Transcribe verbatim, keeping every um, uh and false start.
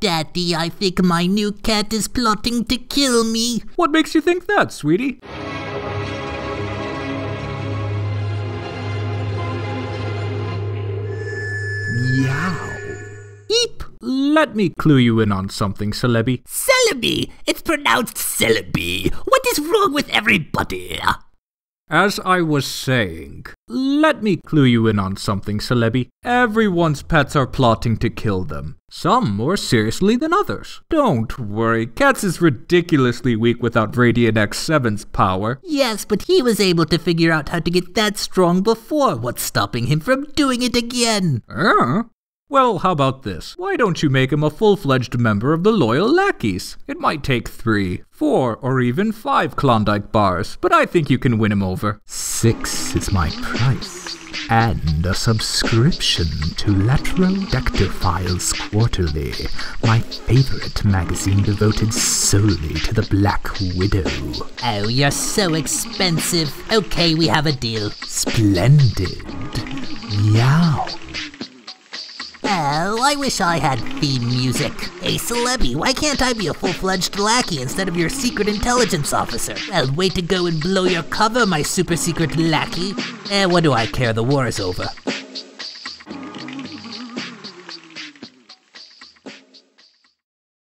Daddy, I think my new cat is plotting to kill me. What makes you think that, sweetie? Meow. Eep. Let me clue you in on something, Celebi. Celebi! It's pronounced Celebi. What is wrong with everybody? As I was saying, let me clue you in on something, Celebi. Everyone's pets are plotting to kill them. Some more seriously than others. Don't worry, Katz is ridiculously weak without Radiant X seven's power. Yes, but he was able to figure out how to get that strong before. What's stopping him from doing it again? Uh? Well, how about this? Why don't you make him a full-fledged member of the Loyal Lackeys? It might take three, four, or even five Klondike bars, but I think you can win him over. Six is my price, and a subscription to Latrodectophiles Quarterly, my favorite magazine devoted solely to the Black Widow. Oh, you're so expensive. Okay, we have a deal. Splendid. Meow. Oh, I wish I had theme music. Hey, Celebi, why can't I be a full-fledged lackey instead of your secret intelligence officer? Well, way to go and blow your cover, my super-secret lackey. Eh, what do I care? The war is over.